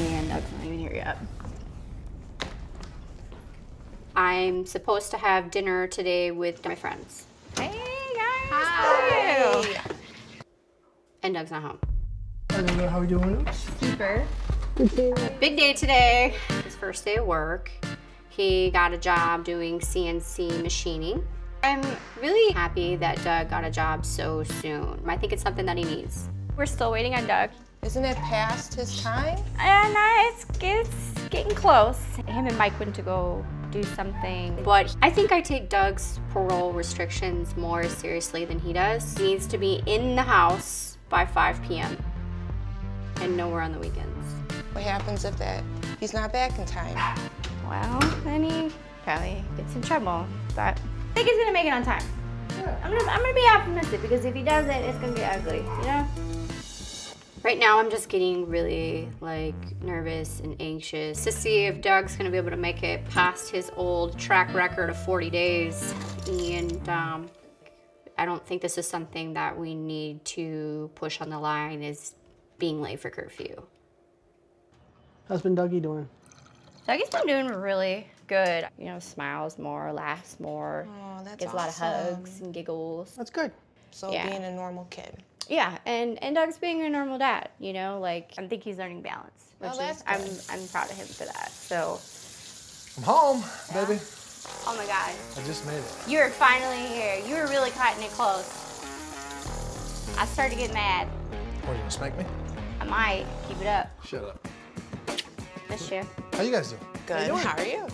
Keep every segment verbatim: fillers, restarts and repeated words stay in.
and Doug's not even here yet. I'm supposed to have dinner today with my friends. Hey guys! Hi! Hi. And Doug's not home. Hello, how are you doing? Super. Good day. Big day today. His first day of work. He got a job doing C N C machining. I'm really happy that Doug got a job so soon. I think it's something that he needs. We're still waiting on Doug. Isn't it past his time? And uh, it's, it's getting close. Him and Mike went to go do something. But I think I take Doug's parole restrictions more seriously than he does. He needs to be in the house by five P M and nowhere on the weekends. What happens if that he's not back in time? Well, then he probably gets in trouble. But I think he's gonna make it on time. Yeah. I'm gonna, I'm gonna be optimistic, because if he doesn't, it's gonna be ugly, you know? Right now, I'm just getting really like nervous and anxious to see if Doug's gonna be able to make it past his old track record of forty days. And um, I don't think this is something that we need to push on the line, is being late for curfew. How's been Dougie doing? Dougie's been doing really good. You know, smiles more, laughs more. Oh, that's Gets awesome. a lot of hugs and giggles. That's good. So yeah. Being a normal kid. Yeah, and, and Doug's being a normal dad, you know? Like, I think he's learning balance, which oh, that's is, I'm, I'm proud of him for that, so. I'm home, yeah. baby. Oh my God. I just made it. You were finally here. You were really cutting it close. I started to get mad. What, you gonna smack me? I might, keep it up. Shut up. This year. How you guys doing? Good, how, you doing? How are you?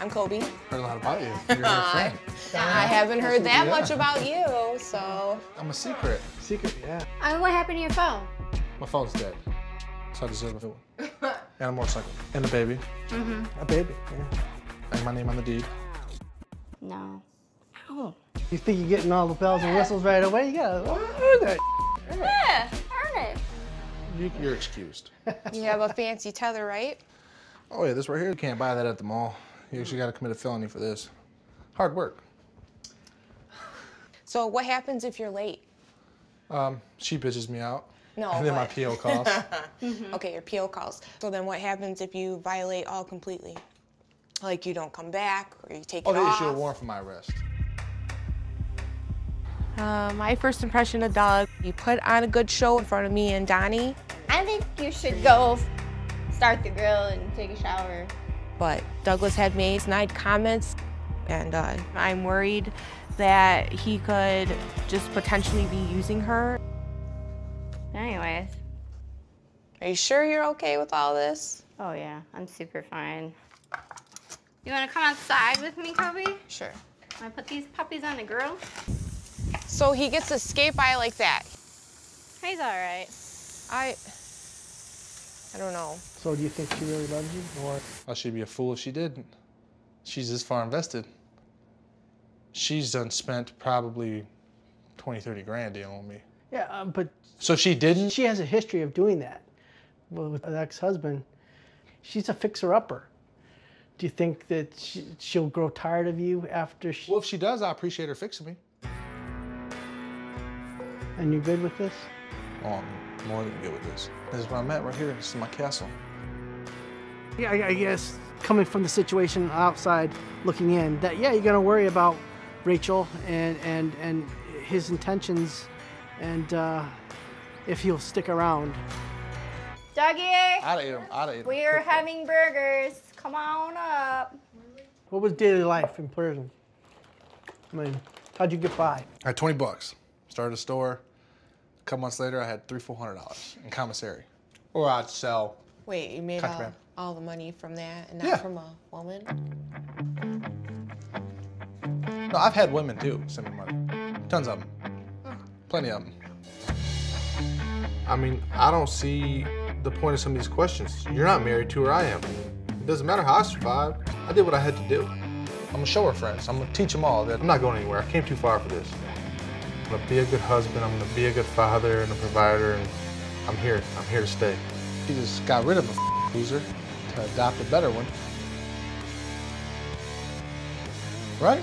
I'm Kobe. Heard a lot about you. You're your friend. I haven't heard that yeah. much about you, so. I'm a secret. Secret, yeah. I mean, what happened to your phone? My phone's dead, so I deserve a new one. And a motorcycle. And a baby. Mm-hmm. A baby, yeah. And my name on the deed. No. Ow. You think you're getting all the bells yeah. and whistles right away? You gotta earn that. Yeah, earn it. You, you're excused. You have a fancy tether, right? Oh yeah, this right here, you can't buy that at the mall. You actually gotta commit a felony for this. Hard work. So what happens if you're late? Um, she bitches me out. No, And then but... my P O calls. mm-hmm. Okay, your P O calls. So then what happens if you violate all completely? Like you don't come back, or you take oh, it off? Oh, they issue a warrant for my arrest. Uh, my first impression of Doug, you put on a good show in front of me and Donnie. I think you should go start the grill and take a shower. But Douglas had made snide comments, and uh, I'm worried that he could just potentially be using her. Anyways. Are you sure you're okay with all this? Oh yeah, I'm super fine. You wanna come outside with me, Kobe? Sure. Wanna put these puppies on the grill? So he gets escaped by like that? He's all right. I, I don't know. So do you think she really loves you, or? Oh, she'd be a fool if she didn't. She's this far invested. She's done spent probably twenty, thirty grand dealing with me. Yeah, um, but... So she didn't? She has a history of doing that. Well, with an ex-husband, she's a fixer-upper. Do you think that she, she'll grow tired of you after she... Well, if she does, I appreciate her fixing me. And you're good with this? Oh, I'm more than good with this. This is where I'm at right here. This is my castle. Yeah, I guess coming from the situation outside looking in, that, yeah, you're gonna worry about Rachel and, and, and his intentions and uh, if he'll stick around. Dougie! I'd eat him, I'd eat him. We're having burgers, come on up. What was daily life in prison? I mean, how'd you get by? I had twenty bucks, started a store. A couple months later, I had three, four hundred dollars in commissary. Or I'd sell. Wait, you made all, all the money from that and not yeah. from a woman? No, I've had women too send me money. Tons of them. Plenty of them. I mean, I don't see the point of some of these questions. You're not married to her, I am. It doesn't matter how I survived. I did what I had to do. I'm gonna show her friends. I'm gonna teach them all that I'm not going anywhere. I came too far for this. I'm gonna be a good husband. I'm gonna be a good father and a provider. And I'm here. I'm here to stay. She just got rid of a f***ing loser to adopt a better one. Right?